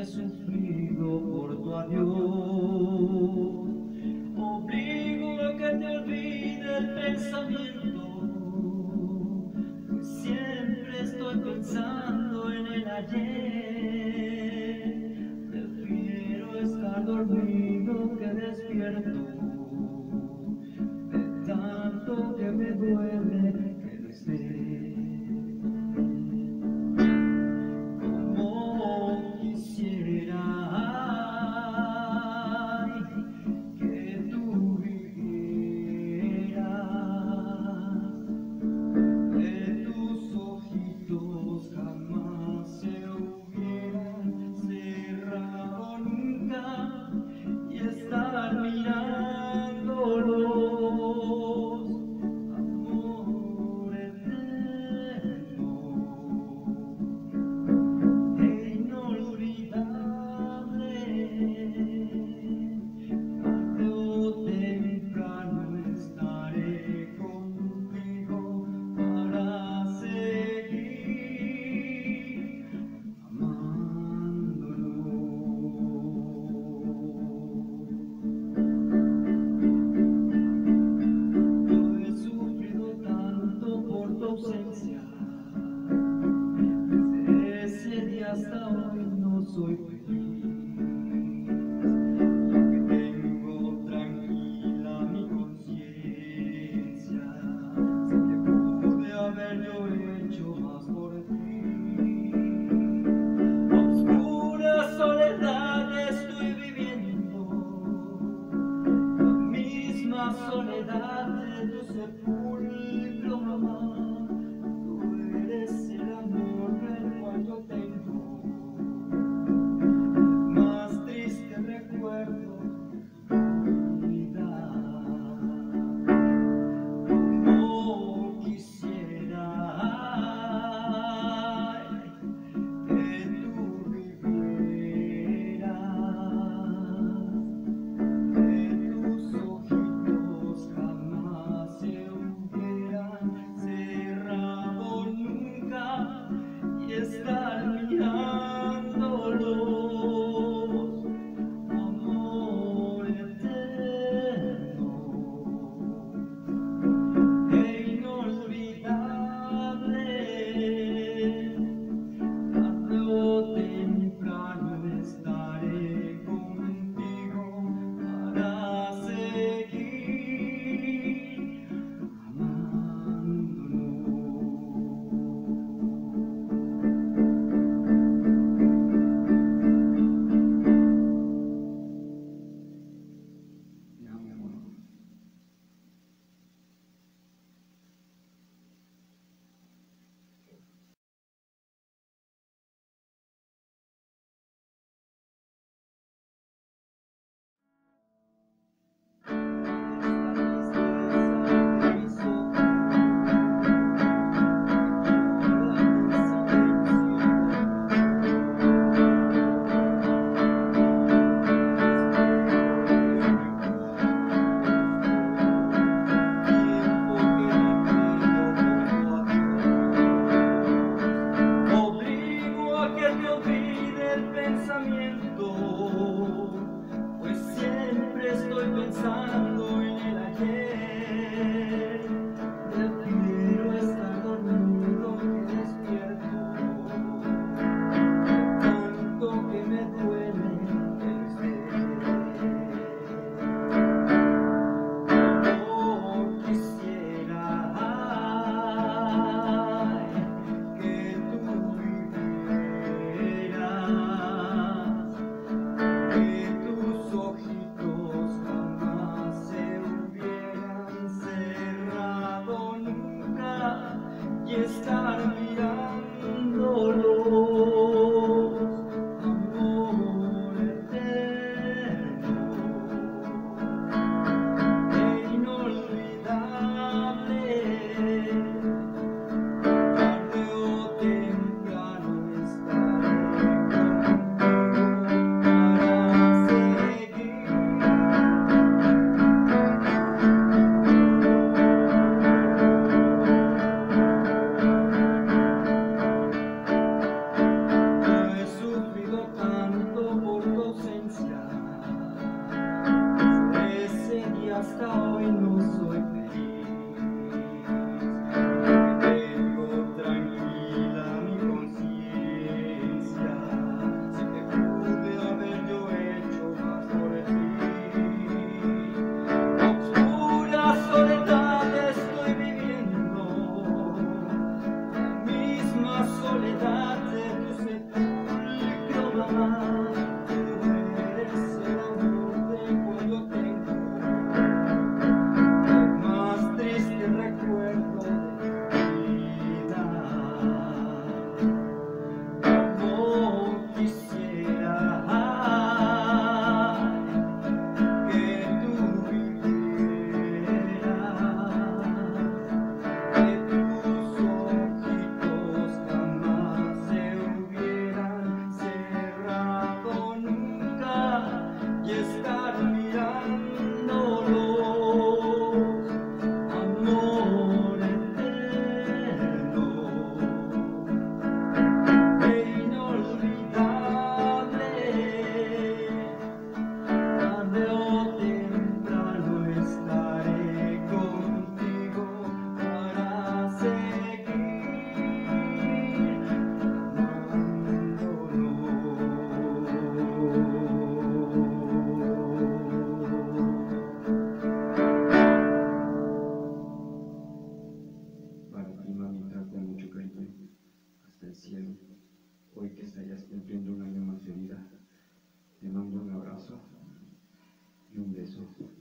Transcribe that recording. he sufrido por tu adiós. Obligo a que te olvide el pensamiento. Siempre estoy pensando en el ayer. Prefiero estar dormido que despierto. De tanto que me duele que no esté. Jamás se olvidarán. Cumpliendo un año más de vida, te mando un abrazo y un beso.